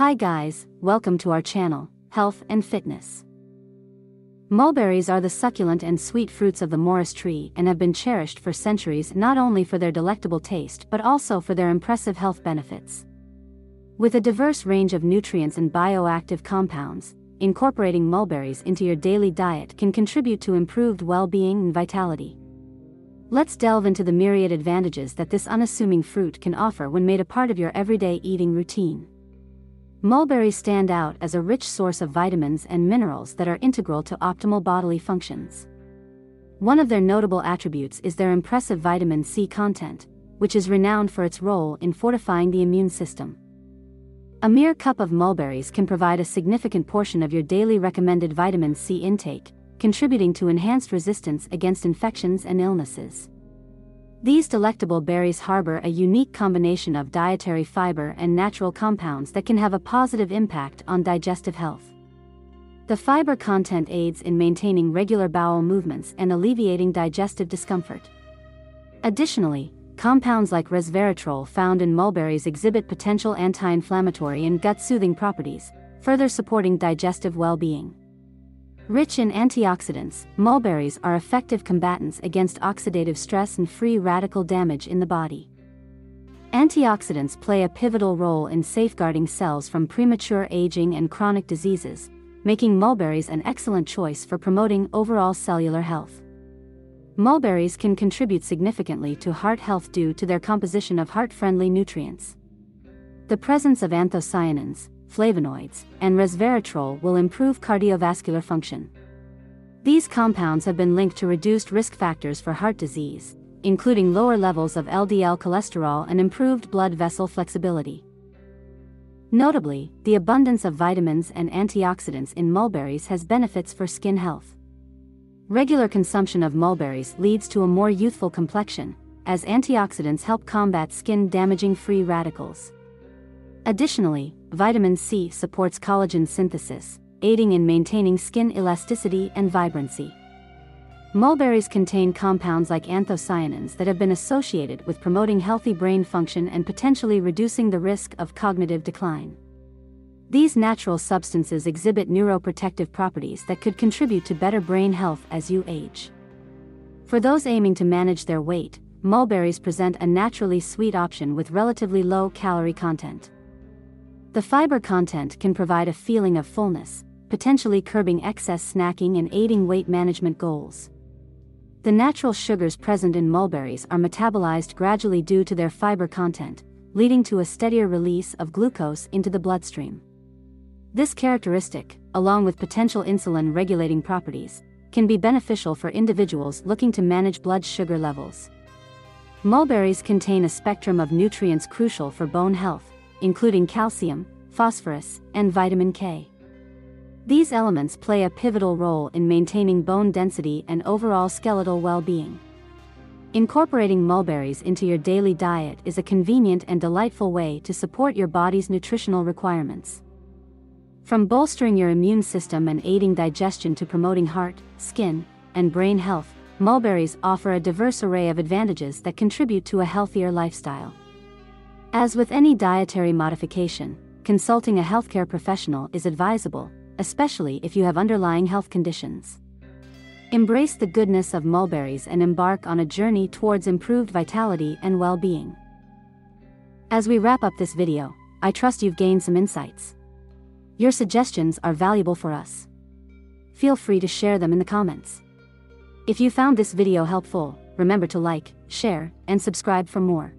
Hi guys, welcome to our channel, Health and Fitness. Mulberries are the succulent and sweet fruits of the Morris tree and have been cherished for centuries not only for their delectable taste but also for their impressive health benefits. With a diverse range of nutrients and bioactive compounds, incorporating mulberries into your daily diet can contribute to improved well-being and vitality. Let's delve into the myriad advantages that this unassuming fruit can offer when made a part of your everyday eating routine. Mulberries stand out as a rich source of vitamins and minerals that are integral to optimal bodily functions. One of their notable attributes is their impressive vitamin C content, which is renowned for its role in fortifying the immune system. A mere cup of mulberries can provide a significant portion of your daily recommended vitamin C intake, contributing to enhanced resistance against infections and illnesses. These delectable berries harbor a unique combination of dietary fiber and natural compounds that can have a positive impact on digestive health. The fiber content aids in maintaining regular bowel movements and alleviating digestive discomfort. Additionally, compounds like resveratrol found in mulberries exhibit potential anti-inflammatory and gut-soothing properties, further supporting digestive well-being. Rich in antioxidants, mulberries are effective combatants against oxidative stress and free radical damage in the body. Antioxidants play a pivotal role in safeguarding cells from premature aging and chronic diseases, making mulberries an excellent choice for promoting overall cellular health. Mulberries can contribute significantly to heart health due to their composition of heart-friendly nutrients. The presence of anthocyanins, flavonoids, and resveratrol will improve cardiovascular function. These compounds have been linked to reduced risk factors for heart disease, including lower levels of LDL cholesterol and improved blood vessel flexibility. Notably, the abundance of vitamins and antioxidants in mulberries has benefits for skin health. Regular consumption of mulberries leads to a more youthful complexion, as antioxidants help combat skin-damaging free radicals. Additionally, vitamin C supports collagen synthesis, aiding in maintaining skin elasticity and vibrancy. Mulberries contain compounds like anthocyanins that have been associated with promoting healthy brain function and potentially reducing the risk of cognitive decline. These natural substances exhibit neuroprotective properties that could contribute to better brain health as you age. For those aiming to manage their weight, mulberries present a naturally sweet option with relatively low calorie content. The fiber content can provide a feeling of fullness, potentially curbing excess snacking and aiding weight management goals. The natural sugars present in mulberries are metabolized gradually due to their fiber content, leading to a steadier release of glucose into the bloodstream. This characteristic, along with potential insulin-regulating properties, can be beneficial for individuals looking to manage blood sugar levels. Mulberries contain a spectrum of nutrients crucial for bone health, including calcium, phosphorus, and vitamin K. These elements play a pivotal role in maintaining bone density and overall skeletal well-being. Incorporating mulberries into your daily diet is a convenient and delightful way to support your body's nutritional requirements. From bolstering your immune system and aiding digestion to promoting heart, skin, and brain health, mulberries offer a diverse array of advantages that contribute to a healthier lifestyle. As with any dietary modification, consulting a healthcare professional is advisable, especially if you have underlying health conditions. Embrace the goodness of mulberries and embark on a journey towards improved vitality and well-being. As we wrap up this video, I trust you've gained some insights. Your suggestions are valuable for us. Feel free to share them in the comments. If you found this video helpful, remember to like, share, and subscribe for more.